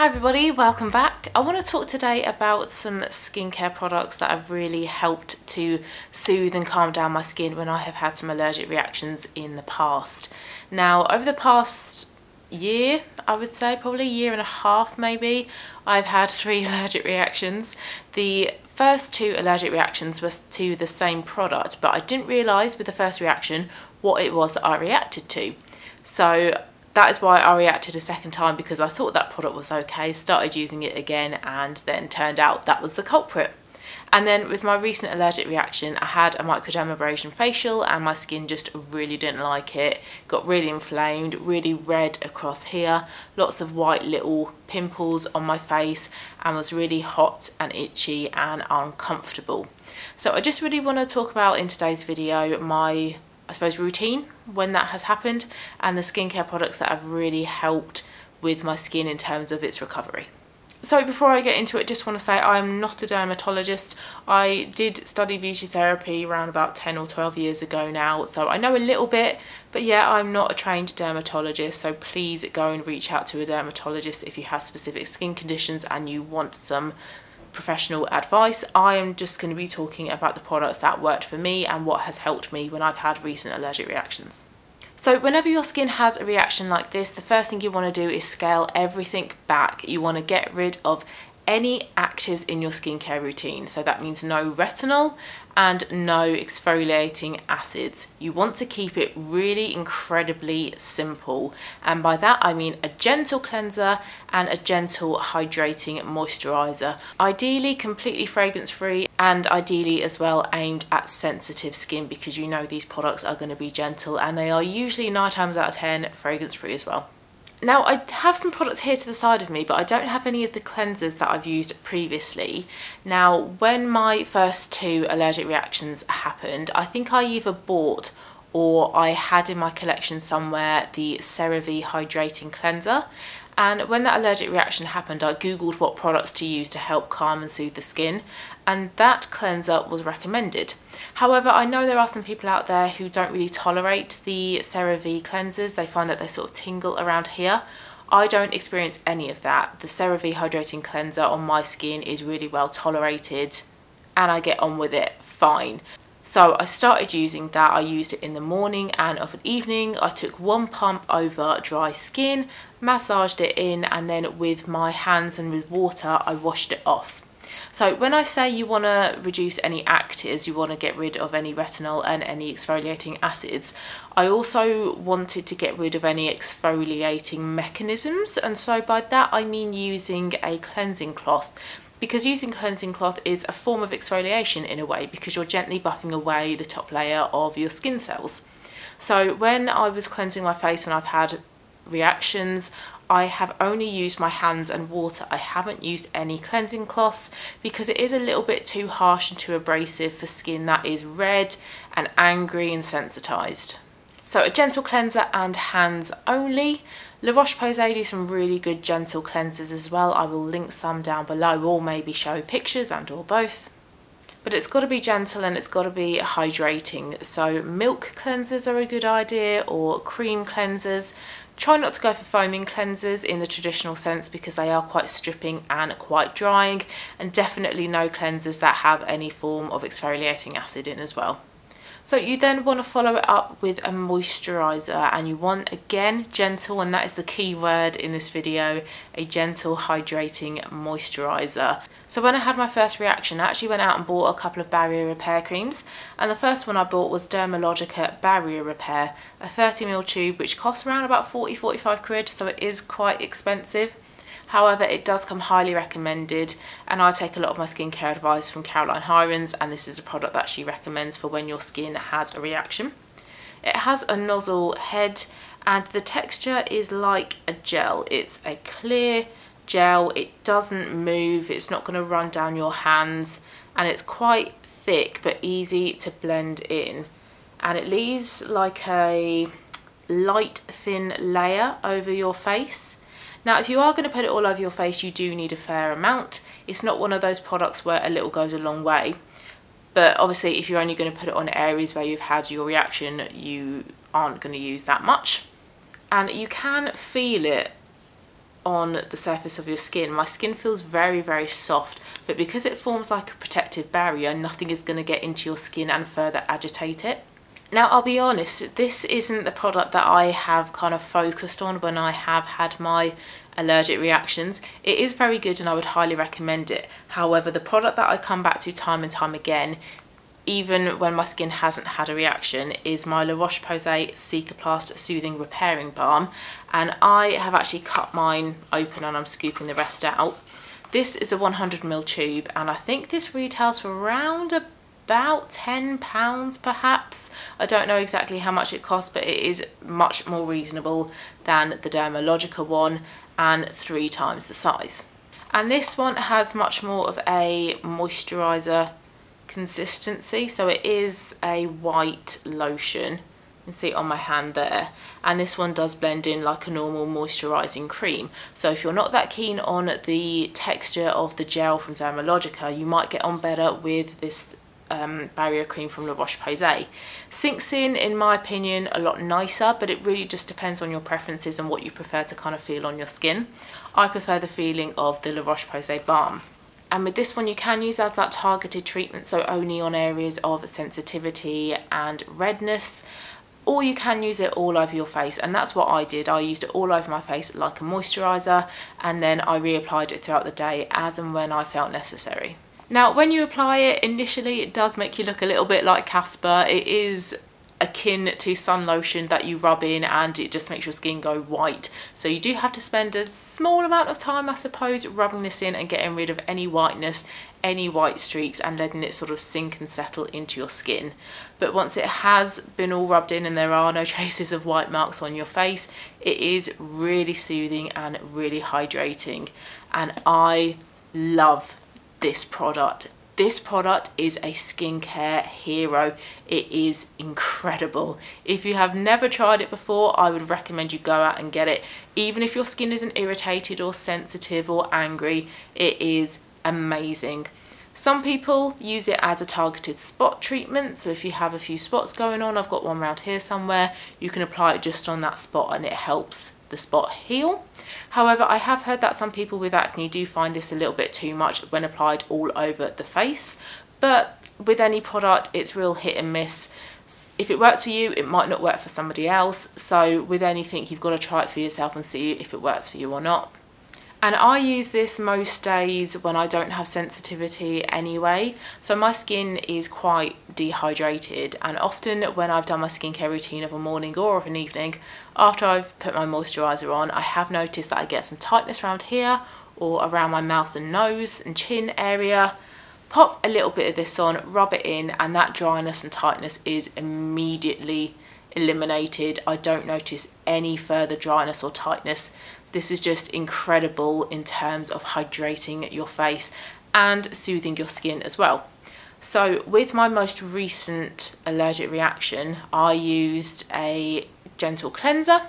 Hi everybody, welcome back. I want to talk today about some skincare products that have really helped to soothe and calm down my skin when I have had some allergic reactions in the past. Now, over the past year, I would say probably year and a half maybe, I've had 3 allergic reactions. The first 2 allergic reactions were to the same product, but I didn't realise with the first reaction what it was that I reacted to. So that is why I reacted a second time, because I thought that product was okay, started using it again, and then turned out that was the culprit. And then with my recent allergic reaction, I had a microdermabrasion facial and my skin just really didn't like it. Got really inflamed, really red across here, lots of white little pimples on my face, and was really hot and itchy and uncomfortable. So I just really want to talk about in today's video my, I suppose, routine when that has happened, and the skincare products that have really helped with my skin in terms of its recovery. So before I get into it, just want to say I'm not a dermatologist. I did study beauty therapy around about 10 or 12 years ago now, so I know a little bit, but yeah, I'm not a trained dermatologist, so please go and reach out to a dermatologist if you have specific skin conditions and you want some professional advice. I am just going to be talking about the products that worked for me and what has helped me when I've had recent allergic reactions. So whenever your skin has a reaction like this, the first thing you want to do is scale everything back. You want to get rid of any actives in your skincare routine. So that means no retinol and no exfoliating acids. You want to keep it really incredibly simple. And by that, I mean a gentle cleanser and a gentle hydrating moisturizer. Ideally completely fragrance free, and ideally as well aimed at sensitive skin, because you know these products are going to be gentle and they are usually 9 times out of 10 fragrance free as well. Now, I have some products here to the side of me, but I don't have any of the cleansers that I've used previously. Now, when my first 2 allergic reactions happened, I think I either bought or I had in my collection somewhere the CeraVe Hydrating Cleanser. And when that allergic reaction happened, I googled what products to use to help calm and soothe the skin, and that cleanser was recommended. However, I know there are some people out there who don't really tolerate the CeraVe cleansers. They find that they sort of tingle around here. I don't experience any of that. The CeraVe Hydrating Cleanser on my skin is really well tolerated and I get on with it fine. So I started using that. I used it in the morning and of an evening. I took 1 pump over dry skin, massaged it in, and then with my hands and with water, I washed it off. So when I say you want to reduce any actives, you want to get rid of any retinol and any exfoliating acids, I also wanted to get rid of any exfoliating mechanisms. And so by that, I mean using a cleansing cloth, because using cleansing cloth is a form of exfoliation in a way, because you're gently buffing away the top layer of your skin cells. So when I was cleansing my face when I've had reactions, I have only used my hands and water. I haven't used any cleansing cloths because it is a little bit too harsh and too abrasive for skin that is red and angry and sensitized. So a gentle cleanser and hands only. La Roche-Posay do some really good gentle cleansers as well. I will link some down below, or maybe show pictures and or both. But it's got to be gentle and it's got to be hydrating. So milk cleansers are a good idea, or cream cleansers. Try not to go for foaming cleansers in the traditional sense, because they are quite stripping and quite drying, and definitely no cleansers that have any form of exfoliating acid in as well. So you then want to follow it up with a moisturiser, and you want, again, gentle, and that is the key word in this video, a gentle hydrating moisturiser. So when I had my first reaction, I actually went out and bought a couple of barrier repair creams, and the first one I bought was Dermalogica Barrier Repair, a 30ml tube which costs around about 40-45 quid, so it is quite expensive. However, it does come highly recommended, and I take a lot of my skincare advice from Caroline Hirons, and this is a product that she recommends for when your skin has a reaction. It has a nozzle head and the texture is like a gel. It's a clear gel, it doesn't move, it's not going to run down your hands, and it's quite thick but easy to blend in. And it leaves like a light thin layer over your face. Now, if you are going to put it all over your face, you do need a fair amount. It's not one of those products where a little goes a long way. But obviously, if you're only going to put it on areas where you've had your reaction, you aren't going to use that much. And you can feel it on the surface of your skin. My skin feels very, very soft, but because it forms like a protective barrier, nothing is going to get into your skin and further agitate it. Now, I'll be honest, this isn't the product that I have kind of focused on when I have had my allergic reactions. It is very good and I would highly recommend it. However, the product that I come back to time and time again, even when my skin hasn't had a reaction, is my La Roche-Posay Cicaplast Soothing Repairing Balm, and I have actually cut mine open and I'm scooping the rest out. This is a 100ml tube, and I think this retails for around about £10 perhaps. I don't know exactly how much it costs, but it is much more reasonable than the Dermalogica one and 3 times the size. And this one has much more of a moisturiser consistency, so it is a white lotion. You can see it on my hand there, and this one does blend in like a normal moisturising cream. So if you're not that keen on the texture of the gel from Dermalogica, you might get on better with this barrier cream from La Roche-Posay. Sinks in my opinion, a lot nicer, but it really just depends on your preferences and what you prefer to kind of feel on your skin. I prefer the feeling of the La Roche-Posay balm. And with this one, you can use as that targeted treatment, so only on areas of sensitivity and redness, or you can use it all over your face, and that's what I did. I used it all over my face like a moisturiser, and then I reapplied it throughout the day as and when I felt necessary. Now, when you apply it, initially it does make you look a little bit like Casper. It is akin to sun lotion that you rub in and it just makes your skin go white. So you do have to spend a small amount of time, I suppose, rubbing this in and getting rid of any whiteness, any white streaks, and letting it sort of sink and settle into your skin. But once it has been all rubbed in and there are no traces of white marks on your face, it is really soothing and really hydrating. And I love this product. This product is a skincare hero. It is incredible. If you have never tried it before, I would recommend you go out and get it. Even if your skin isn't irritated or sensitive or angry, it is amazing. Some people use it as a targeted spot treatment, so if you have a few spots going on, I've got one around here somewhere, you can apply it just on that spot and it helps the spot heal. However, I have heard that some people with acne do find this a little bit too much when applied all over the face, but with any product it's real hit and miss. If it works for you, it might not work for somebody else, so with anything you've got to try it for yourself and see if it works for you or not. And I use this most days when I don't have sensitivity anyway, so my skin is quite dehydrated, and often when I've done my skincare routine of a morning or of an evening, after I've put my moisturiser on, I have noticed that I get some tightness around here or around my mouth and nose and chin area. Pop a little bit of this on, rub it in, and that dryness and tightness is immediately eliminated. I don't notice any further dryness or tightness. This is just incredible in terms of hydrating your face and soothing your skin as well. So with my most recent allergic reaction, I used a gentle cleanser.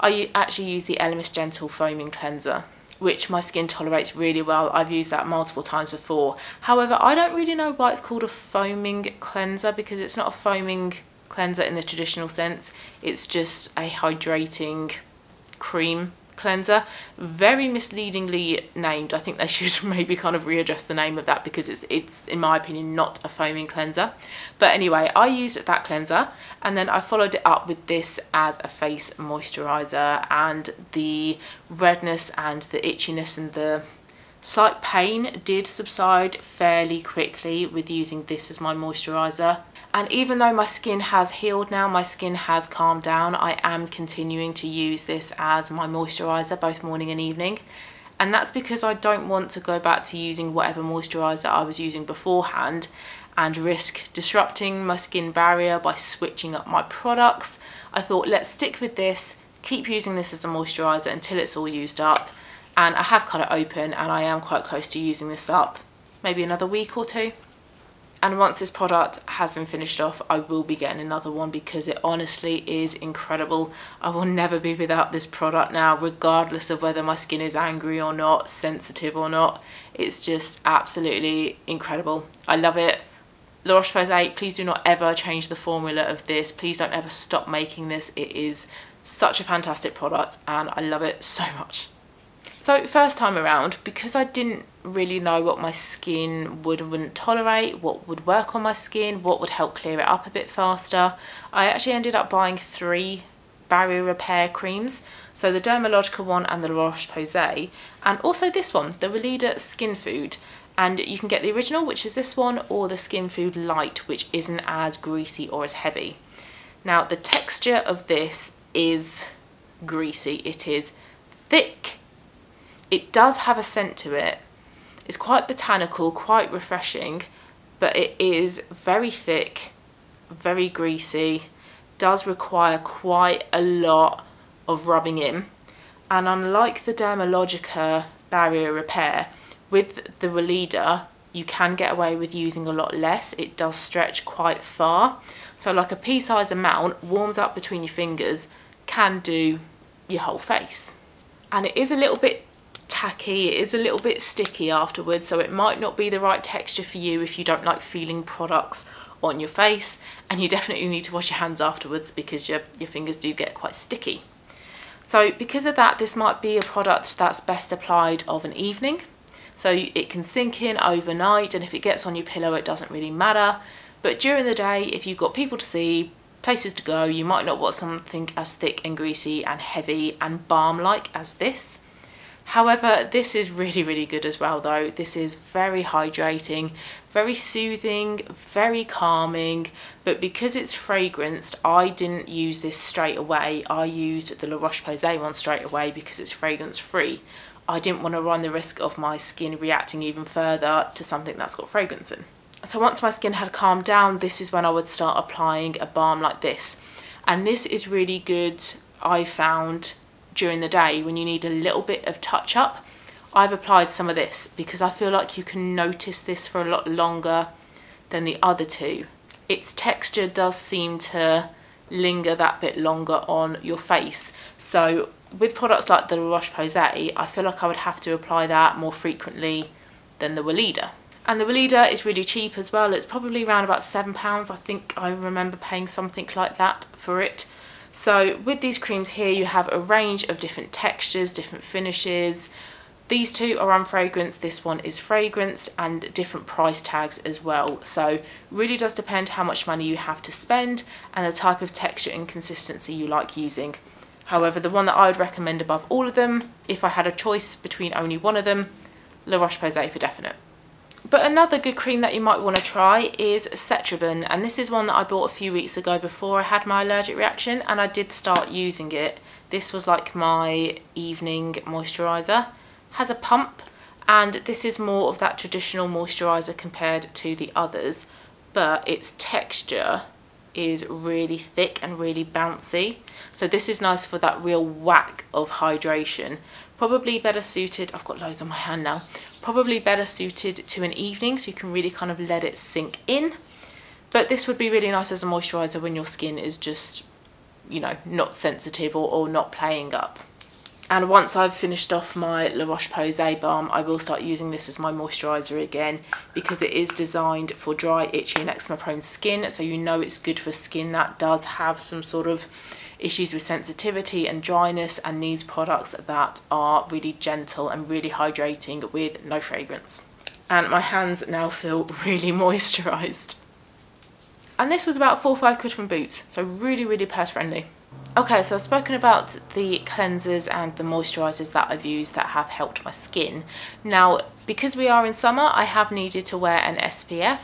I actually used the Elemis Gentle Foaming Cleanser, which my skin tolerates really well. I've used that multiple times before. However, I don't really know why it's called a foaming cleanser, because it's not a foaming cleanser in the traditional sense. It's just a hydrating cream cleanser, very misleadingly named. I think they should maybe kind of readdress the name of that, because it's in my opinion not a foaming cleanser. But anyway, I used that cleanser and then I followed it up with this as a face moisturizer, and the redness and the itchiness and the slight pain did subside fairly quickly with using this as my moisturizer. And even though my skin has healed now, my skin has calmed down, I am continuing to use this as my moisturiser both morning and evening. And that's because I don't want to go back to using whatever moisturiser I was using beforehand and risk disrupting my skin barrier by switching up my products. I thought, let's stick with this, keep using this as a moisturiser until it's all used up. And I have cut it open and I am quite close to using this up, maybe another week or two. And once this product has been finished off, I will be getting another one, because it honestly is incredible. I will never be without this product now, regardless of whether my skin is angry or not, sensitive or not. It's just absolutely incredible. I love it. La Roche-Posay, please do not ever change the formula of this. Please don't ever stop making this. It is such a fantastic product and I love it so much. So first time around, because I didn't really know what my skin would and wouldn't tolerate, what would work on my skin, what would help clear it up a bit faster, I actually ended up buying 3 barrier repair creams. So the Dermalogica one and the La Roche-Posay, and also this one, the Weleda Skin Food. And you can get the original, which is this one, or the Skin Food Light, which isn't as greasy or as heavy. Now the texture of this is greasy, it is thick. It does have a scent to it. It's quite botanical, quite refreshing, but it is very thick, very greasy, does require quite a lot of rubbing in. And unlike the Dermalogica barrier repair, with the Weleda you can get away with using a lot less. It does stretch quite far, so like a pea-sized amount warmed up between your fingers can do your whole face. And it is a little bit tacky, it is a little bit sticky afterwards, so it might not be the right texture for you if you don't like feeling products on your face, and you definitely need to wash your hands afterwards because your fingers do get quite sticky. So because of that, this might be a product that's best applied of an evening, so it can sink in overnight, and if it gets on your pillow it doesn't really matter. But during the day, if you've got people to see, places to go, you might not want something as thick and greasy and heavy and balm like as this. However, this is really, really good as well though. This is very hydrating, very soothing, very calming, but because it's fragranced, I didn't use this straight away. I used the La Roche-Posay one straight away because it's fragrance free. I didn't want to run the risk of my skin reacting even further to something that's got fragrance in. So once my skin had calmed down, this is when I would start applying a balm like this. And this is really good, I found, during the day when you need a little bit of touch up. I've applied some of this because I feel like you can notice this for a lot longer than the other two. Its texture does seem to linger that bit longer on your face. So with products like the La Roche-Posay, I feel like I would have to apply that more frequently than the Weleda. And the Weleda is really cheap as well. It's probably around about £7. I think I remember paying something like that for it. So with these creams here, you have a range of different textures, different finishes. These two are unfragranced, this one is fragranced, and different price tags as well. So really does depend how much money you have to spend and the type of texture and consistency you like using. However, the one that I would recommend above all of them, if I had a choice between only one of them, La Roche-Posay for definite. But another good cream that you might want to try is Cetraben, and this is one that I bought a few weeks ago before I had my allergic reaction, and I did start using it. This was like my evening moisturiser. Has a pump, and this is more of that traditional moisturiser compared to the others, but its texture is really thick and really bouncy. So this is nice for that real whack of hydration. Probably better suited, I've got loads on my hand now, probably better suited to an evening, so you can really kind of let it sink in. But this would be really nice as a moisturiser when your skin is just, you know, not sensitive or not playing up. And once I've finished off my La Roche-Posay balm, I will start using this as my moisturiser again, because it is designed for dry, itchy and eczema prone skin, so you know it's good for skin that does have some sort of issues with sensitivity and dryness, and needs products that are really gentle and really hydrating with no fragrance. And my hands now feel really moisturised. And this was about 4 or 5 quid from Boots, so really, really purse friendly. Okay, so I've spoken about the cleansers and the moisturisers that I've used that have helped my skin. Now, because we are in summer, I have needed to wear an SPF.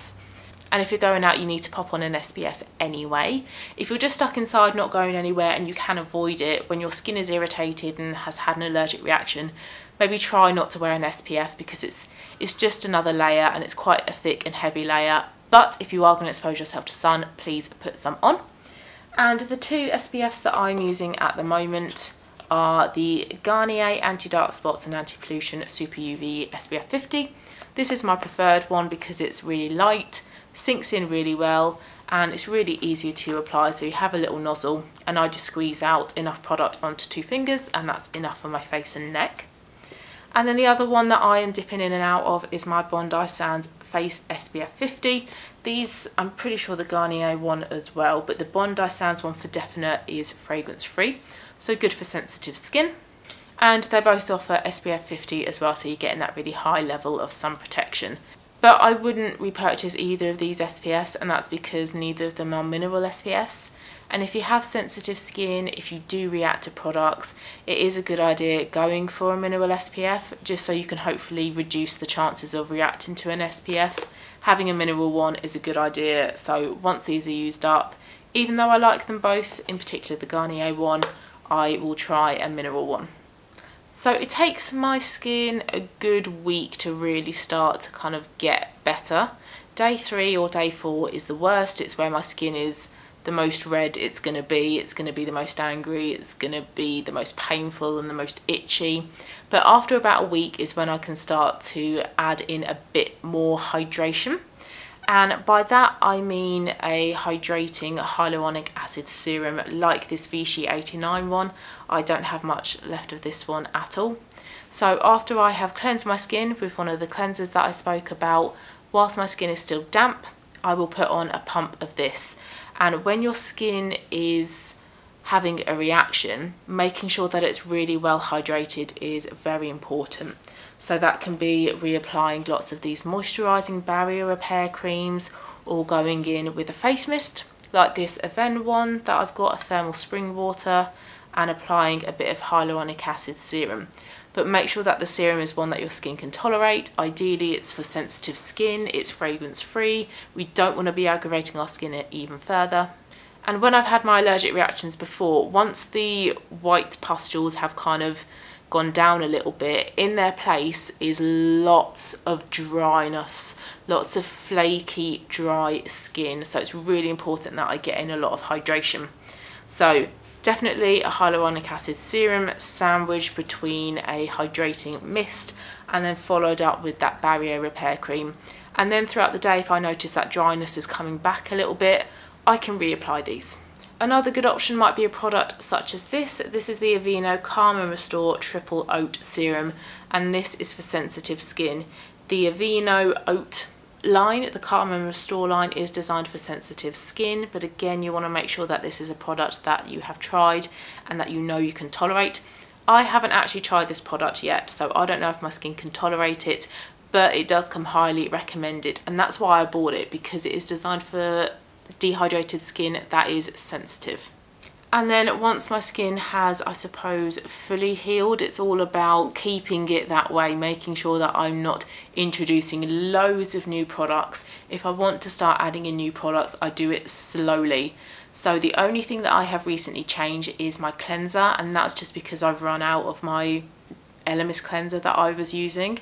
And if you're going out, you need to pop on an SPF anyway. If you're just stuck inside, not going anywhere, and you can avoid it, when your skin is irritated and has had an allergic reaction, maybe try not to wear an SPF, because it's just another layer, and it's quite a thick and heavy layer. But if you are going to expose yourself to sun, please put some on. And the 2 SPFs that I'm using at the moment are the Garnier Anti-Dark Spots and Anti-Pollution Super UV SPF 50. This is my preferred one because it's really light, sinks in really well, and it's really easy to apply. So you have a little nozzle, and I just squeeze out enough product onto 2 fingers, and that's enough for my face and neck. And then the other one that I am dipping in and out of is my Bondi Sands Face SPF 50. These, I'm pretty sure the Garnier one as well, but the Bondi Sands one for definite is fragrance free, so good for sensitive skin. and they both offer SPF 50 as well, so you're getting that really high level of sun protection. But I wouldn't repurchase either of these SPFs, and that's because neither of them are mineral SPFs. And if you have sensitive skin, if you do react to products, it is a good idea going for a mineral SPF, just so you can hopefully reduce the chances of reacting to an SPF. Having a mineral one is a good idea, so once these are used up, even though I like them both, in particular the Garnier one, I will try a mineral one. So it takes my skin a good week to really start to kind of get better. Day 3 or day 4 is the worst. It's where my skin is the most red it's going to be. It's going to be the most angry. It's going to be the most painful and the most itchy. But after about a week is when I can start to add in a bit more hydration. And by that I mean a hydrating hyaluronic acid serum like this Vichy 89 one. I don't have much left of this one at all. So after I have cleansed my skin with one of the cleansers that I spoke about, whilst my skin is still damp, I will put on a pump of this. And when your skin is having a reaction, making sure that it's really well hydrated is very important. So that can be reapplying lots of these moisturising barrier repair creams, or going in with a face mist like this Avène one that I've got, a thermal spring water, and applying a bit of hyaluronic acid serum. But make sure that the serum is one that your skin can tolerate. Ideally it's for sensitive skin, it's fragrance free, we don't want to be aggravating our skin even further. And when I've had my allergic reactions before, once the white pustules have kind of gone down a little bit, in their place is lots of dryness, lots of flaky, dry skin. So it's really important that I get in a lot of hydration. So definitely a hyaluronic acid serum sandwiched between a hydrating mist, and then followed up with that barrier repair cream. And then throughout the day, if I notice that dryness is coming back a little bit, I can reapply these. Another good option might be a product such as this. This is the Aveeno Calm and Restore Triple Oat Serum, and this is for sensitive skin. The Aveeno Oat line, the Calm and Restore line, is designed for sensitive skin, but again you want to make sure that this is a product that you have tried and that you know you can tolerate. I haven't actually tried this product yet, so I don't know if my skin can tolerate it, but it does come highly recommended, and that's why I bought it, because it is designed for dehydrated skin that is sensitive. And then once my skin has, I suppose, fully healed, it's all about keeping it that way, making sure that I'm not introducing loads of new products. If I want to start adding in new products, I do it slowly. So the only thing that I have recently changed is my cleanser, and that's just because I've run out of my Elemis cleanser that I was using.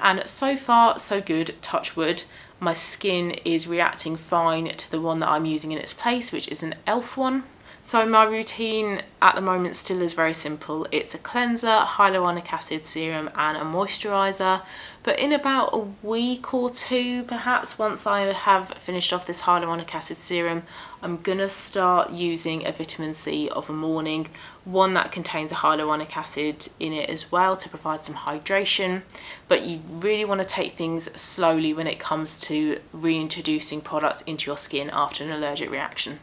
And so far so good, touch wood. My skin is reacting fine to the one that I'm using in its place, which is an e.l.f. one. So my routine at the moment still is very simple. It's a cleanser, hyaluronic acid serum, and a moisturiser. But in about a week or two, perhaps, once I have finished off this hyaluronic acid serum, I'm gonna start using a vitamin C of a morning, one that contains a hyaluronic acid in it as well to provide some hydration. But you really want to take things slowly when it comes to reintroducing products into your skin after an allergic reaction.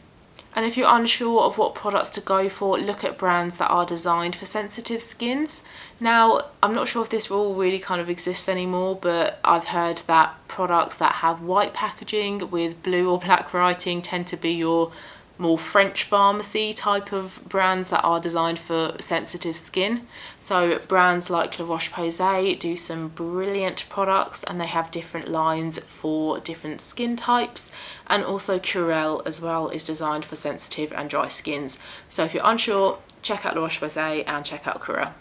And if you're unsure of what products to go for, look at brands that are designed for sensitive skins. Now, I'm not sure if this rule really kind of exists anymore, but I've heard that products that have white packaging with blue or black writing tend to be your more French pharmacy type of brands that are designed for sensitive skin. So brands like La Roche-Posay do some brilliant products, and they have different lines for different skin types. And also Curel as well is designed for sensitive and dry skins. So if you're unsure, check out La Roche-Posay and check out Curel.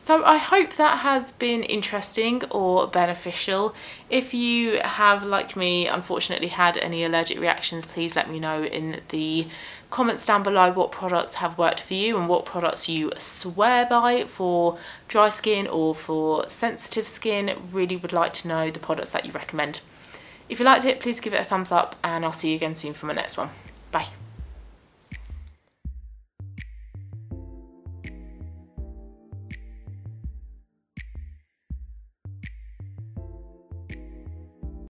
So I hope that has been interesting or beneficial. If you have, like me, unfortunately had any allergic reactions, please let me know in the comments down below what products have worked for you and what products you swear by for dry skin or for sensitive skin. Really would like to know the products that you recommend. If you liked it, please give it a thumbs up, and I'll see you again soon for my next one.